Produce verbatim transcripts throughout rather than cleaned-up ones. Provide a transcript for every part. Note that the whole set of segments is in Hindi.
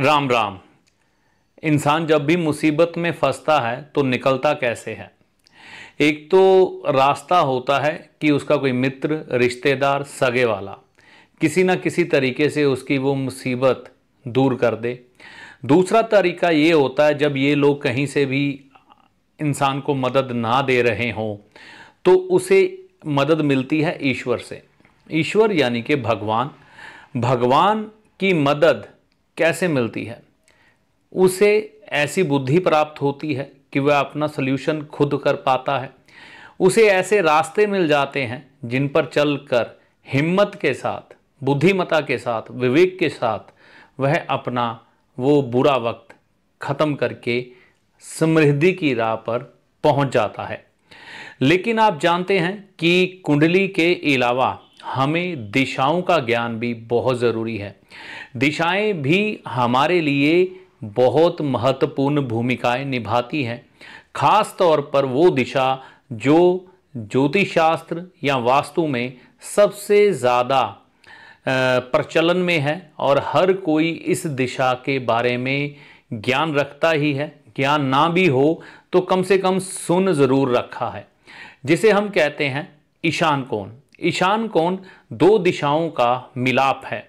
राम राम। इंसान जब भी मुसीबत में फंसता है तो निकलता कैसे है? एक तो रास्ता होता है कि उसका कोई मित्र, रिश्तेदार, सगे वाला किसी ना किसी तरीके से उसकी वो मुसीबत दूर कर दे। दूसरा तरीका ये होता है जब ये लोग कहीं से भी इंसान को मदद ना दे रहे हों तो उसे मदद मिलती है ईश्वर से। ईश्वर यानी कि भगवान। भगवान की मदद कैसे मिलती है? उसे ऐसी बुद्धि प्राप्त होती है कि वह अपना सल्यूशन खुद कर पाता है। उसे ऐसे रास्ते मिल जाते हैं जिन पर चलकर हिम्मत के साथ, बुद्धिमता के साथ, विवेक के साथ वह अपना वो बुरा वक्त ख़त्म करके समृद्धि की राह पर पहुंच जाता है। लेकिन आप जानते हैं कि कुंडली के अलावा हमें दिशाओं का ज्ञान भी बहुत ज़रूरी है। दिशाएं भी हमारे लिए बहुत महत्वपूर्ण भूमिकाएं निभाती हैं, खास तौर पर वो दिशा जो ज्योतिष शास्त्र या वास्तु में सबसे ज़्यादा प्रचलन में है और हर कोई इस दिशा के बारे में ज्ञान रखता ही है। ज्ञान ना भी हो तो कम से कम सुन ज़रूर रखा है, जिसे हम कहते हैं ईशान कोण। ईशान कोण दो दिशाओं का मिलाप है,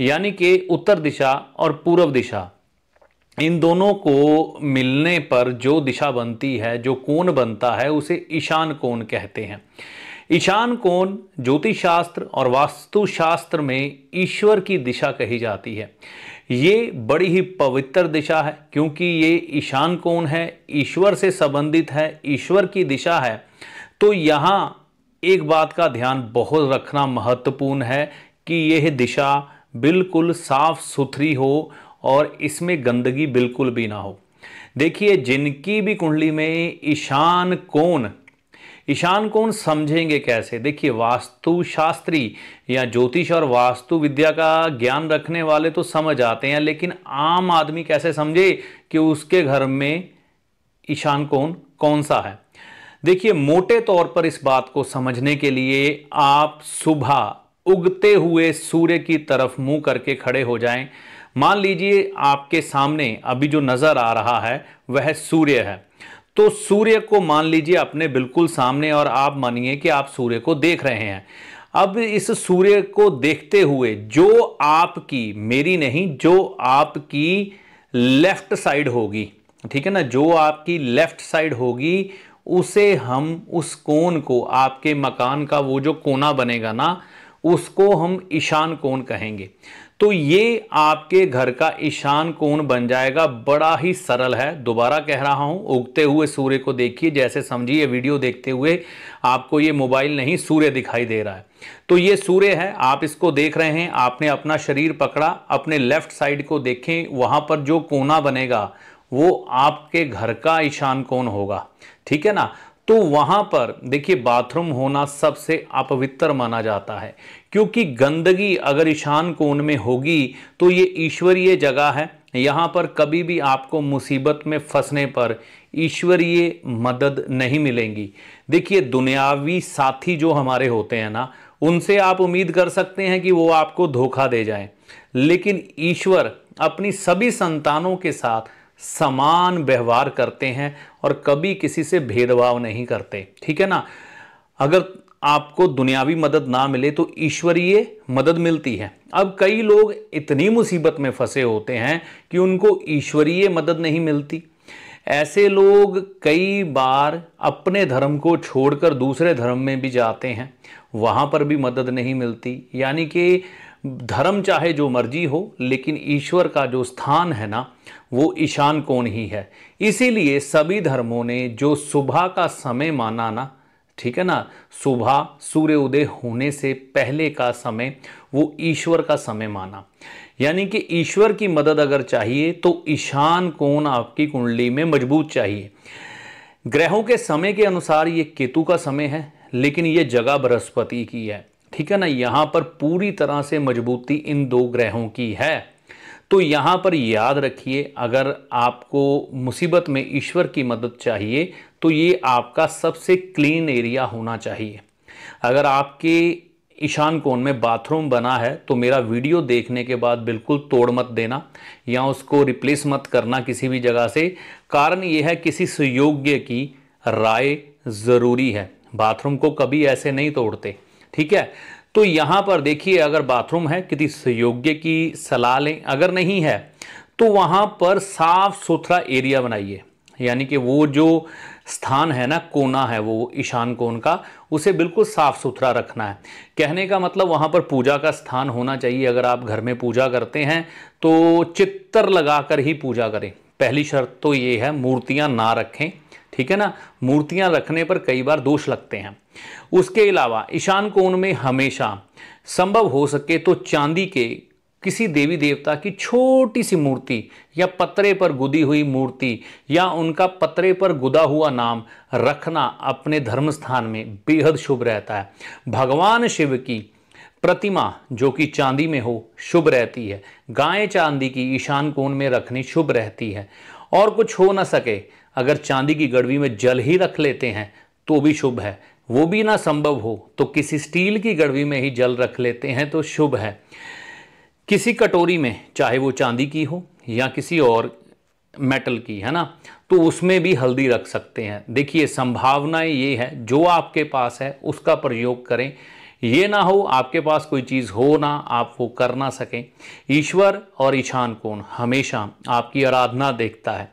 यानी कि उत्तर दिशा और पूर्व दिशा। इन दोनों को मिलने पर जो दिशा बनती है, जो कोण बनता है, उसे ईशान कोण कहते हैं। ईशान कोण ज्योतिष शास्त्र और वास्तु शास्त्र में ईश्वर की दिशा कही जाती है। ये बड़ी ही पवित्र दिशा है क्योंकि ये ईशान कोण है, ईश्वर से संबंधित है, ईश्वर की दिशा है। तो यहाँ एक बात का ध्यान बहुत रखना महत्वपूर्ण है कि यह दिशा बिल्कुल साफ सुथरी हो और इसमें गंदगी बिल्कुल भी ना हो। देखिए, जिनकी भी कुंडली में ईशान कोण ईशान कोण समझेंगे कैसे? देखिए, वास्तु शास्त्री या ज्योतिष और वास्तु विद्या का ज्ञान रखने वाले तो समझ आते हैं, लेकिन आम आदमी कैसे समझे कि उसके घर में ईशान कोण कौन सा है? देखिए, मोटे तौर पर इस बात को समझने के लिए आप सुबह उगते हुए सूर्य की तरफ मुंह करके खड़े हो जाएं। मान लीजिए आपके सामने अभी जो नज़र आ रहा है वह सूर्य है, तो सूर्य को मान लीजिए अपने बिल्कुल सामने और आप मानिए कि आप सूर्य को देख रहे हैं। अब इस सूर्य को देखते हुए जो आपकी, मेरी नहीं, जो आपकी लेफ्ट साइड होगी, ठीक है ना, जो आपकी लेफ्ट साइड होगी उसे हम, उस कोण को, आपके मकान का वो जो कोना बनेगा ना, उसको हम ईशान कोण कहेंगे। तो ये आपके घर का ईशान कोण बन जाएगा। बड़ा ही सरल है, दोबारा कह रहा हूँ, उगते हुए सूर्य को देखिए, जैसे समझिए वीडियो देखते हुए आपको ये मोबाइल नहीं सूर्य दिखाई दे रहा है। तो ये सूर्य है, आप इसको देख रहे हैं, आपने अपना शरीर पकड़ा, अपने लेफ्ट साइड को देखें, वहाँ पर जो कोना बनेगा वो आपके घर का ईशान कोण होगा, ठीक है ना। तो वहाँ पर देखिए, बाथरूम होना सबसे अपवित्र माना जाता है क्योंकि गंदगी अगर ईशान कोण में होगी तो ये ईश्वरीय जगह है। यहाँ पर कभी भी आपको मुसीबत में फंसने पर ईश्वरीय मदद नहीं मिलेंगी। देखिए, दुनियावी साथी जो हमारे होते हैं ना, उनसे आप उम्मीद कर सकते हैं कि वो आपको धोखा दे जाएं, लेकिन ईश्वर अपनी सभी संतानों के साथ समान व्यवहार करते हैं और कभी किसी से भेदभाव नहीं करते, ठीक है ना। अगर आपको दुनियावी मदद ना मिले तो ईश्वरीय मदद मिलती है। अब कई लोग इतनी मुसीबत में फंसे होते हैं कि उनको ईश्वरीय मदद नहीं मिलती। ऐसे लोग कई बार अपने धर्म को छोड़कर दूसरे धर्म में भी जाते हैं, वहाँ पर भी मदद नहीं मिलती। यानी कि धर्म चाहे जो मर्जी हो, लेकिन ईश्वर का जो स्थान है ना, वो ईशान कोण ही है। इसीलिए सभी धर्मों ने जो सुबह का समय माना ना, ठीक है ना, सुबह सूर्योदय होने से पहले का समय, वो ईश्वर का समय माना। यानी कि ईश्वर की मदद अगर चाहिए तो ईशान कोण आपकी कुंडली में मजबूत चाहिए। ग्रहों के समय के अनुसार ये केतु का समय है, लेकिन ये जगह बृहस्पति की है, ठीक है ना। यहाँ पर पूरी तरह से मजबूती इन दो ग्रहों की है। तो यहाँ पर याद रखिए, अगर आपको मुसीबत में ईश्वर की मदद चाहिए तो ये आपका सबसे क्लीन एरिया होना चाहिए। अगर आपके ईशान कोण में बाथरूम बना है तो मेरा वीडियो देखने के बाद बिल्कुल तोड़ मत देना या उसको रिप्लेस मत करना किसी भी जगह से। कारण यह है किसी सुयोग्य की राय ज़रूरी है, बाथरूम को कभी ऐसे नहीं तोड़ते, ठीक है। तो यहाँ पर देखिए, अगर बाथरूम है किसी सुयोग्य की सलाह लें, अगर नहीं है तो वहाँ पर साफ सुथरा एरिया बनाइए, यानी कि वो जो स्थान है ना, कोना है वो ईशान कोण का, उसे बिल्कुल साफ़ सुथरा रखना है। कहने का मतलब वहाँ पर पूजा का स्थान होना चाहिए। अगर आप घर में पूजा करते हैं तो चित्र लगाकर ही पूजा करें। पहली शर्त तो ये है, मूर्तियाँ ना रखें, ठीक है ना। मूर्तियाँ रखने पर कई बार दोष लगते हैं। उसके अलावा ईशान कोण में हमेशा संभव हो सके तो चांदी के किसी देवी देवता की छोटी सी मूर्ति या पत्रे पर गुदी हुई मूर्ति या उनका पत्रे पर गुदा हुआ नाम रखना अपने धर्म स्थान में बेहद शुभ रहता है। भगवान शिव की प्रतिमा जो कि चांदी में हो शुभ रहती है। गाय चांदी की ईशान कोण में रखनी शुभ रहती है। और कुछ हो ना सके, अगर चांदी की गड़वी में जल ही रख लेते हैं तो भी शुभ है। वो भी ना संभव हो तो किसी स्टील की गड़वी में ही जल रख लेते हैं तो शुभ है। किसी कटोरी में, चाहे वो चांदी की हो या किसी और मेटल की, है ना, तो उसमें भी हल्दी रख सकते हैं। देखिए, संभावनाएं ये है, जो आपके पास है उसका प्रयोग करें। ये ना हो आपके पास कोई चीज़ हो ना आप वो कर ना सकें। ईश्वर और ईशान कोण हमेशा आपकी आराधना देखता है।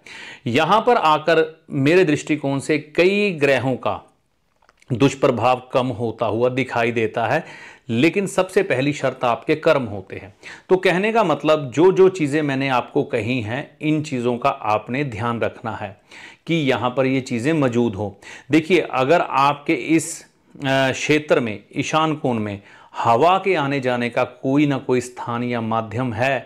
यहाँ पर आकर मेरे दृष्टिकोण से कई ग्रहों का दुष्प्रभाव कम होता हुआ दिखाई देता है, लेकिन सबसे पहली शर्त आपके कर्म होते हैं। तो कहने का मतलब, जो जो चीज़ें मैंने आपको कही हैं इन चीज़ों का आपने ध्यान रखना है कि यहाँ पर ये चीज़ें मौजूद हों। देखिए, अगर आपके इस क्षेत्र में, ईशान कोण में, हवा के आने जाने का कोई ना कोई स्थान या माध्यम है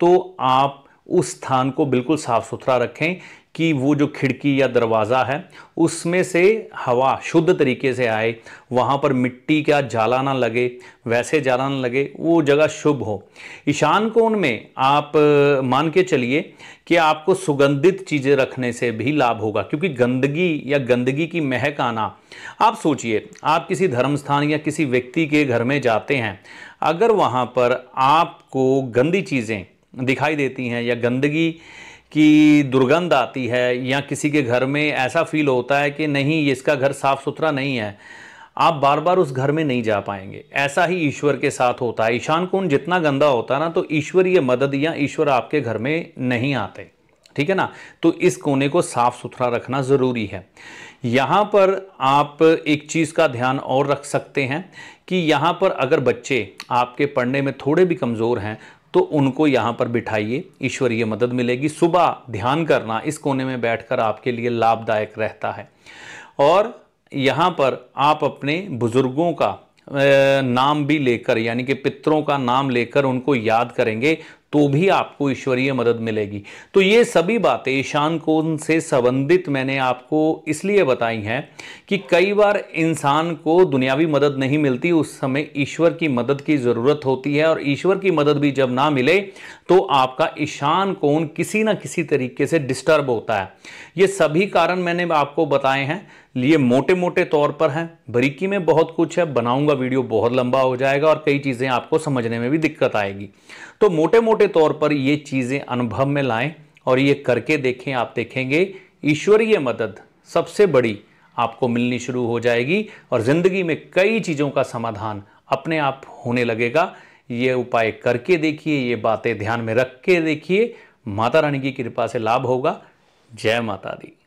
तो आप उस स्थान को बिल्कुल साफ सुथरा रखें कि वो जो खिड़की या दरवाज़ा है उसमें से हवा शुद्ध तरीके से आए, वहाँ पर मिट्टी का जाला ना लगे, वैसे जाला ना लगे, वो जगह शुभ हो। ईशान कोण में आप मान के चलिए कि आपको सुगंधित चीज़ें रखने से भी लाभ होगा, क्योंकि गंदगी या गंदगी की महक आना, आप सोचिए आप किसी धर्म स्थान या किसी व्यक्ति के घर में जाते हैं, अगर वहाँ पर आपको गंदी चीज़ें दिखाई देती हैं या गंदगी कि दुर्गंध आती है या किसी के घर में ऐसा फील होता है कि नहीं इसका घर साफ़ सुथरा नहीं है, आप बार बार उस घर में नहीं जा पाएंगे। ऐसा ही ईश्वर के साथ होता है। ईशान कोण जितना गंदा होता है ना, तो ईश्वरीय मदद या ईश्वर आपके घर में नहीं आते, ठीक है ना। तो इस कोने को साफ़ सुथरा रखना ज़रूरी है। यहाँ पर आप एक चीज़ का ध्यान और रख सकते हैं कि यहाँ पर अगर बच्चे आपके पढ़ने में थोड़े भी कमज़ोर हैं तो उनको यहाँ पर बिठाइए, ईश्वरीय मदद मिलेगी। सुबह ध्यान करना इस कोने में बैठकर आपके लिए लाभदायक रहता है। और यहाँ पर आप अपने बुज़ुर्गों का नाम भी लेकर, यानी कि पितरों का नाम लेकर उनको याद करेंगे तो भी आपको ईश्वरीय मदद मिलेगी। तो ये सभी बातें ईशान कोण से संबंधित मैंने आपको इसलिए बताई हैं कि कई बार इंसान को दुनियावी मदद नहीं मिलती, उस समय ईश्वर की मदद की ज़रूरत होती है। और ईश्वर की मदद भी जब ना मिले तो आपका ईशान कोण किसी ना किसी तरीके से डिस्टर्ब होता है। ये सभी कारण मैंने आपको बताए हैं, ये मोटे मोटे तौर पर हैं, बारीकी में बहुत कुछ है। बनाऊंगा वीडियो बहुत लंबा हो जाएगा और कई चीज़ें आपको समझने में भी दिक्कत आएगी। तो मोटे मोटे तौर पर ये चीज़ें अनुभव में लाएं और ये करके देखें, आप देखेंगे ईश्वरीय मदद सबसे बड़ी आपको मिलनी शुरू हो जाएगी और ज़िंदगी में कई चीज़ों का समाधान अपने आप होने लगेगा। ये उपाय करके देखिए, ये बातें ध्यान में रख के देखिए, माता रानी की कृपा से लाभ होगा। जय माता दी।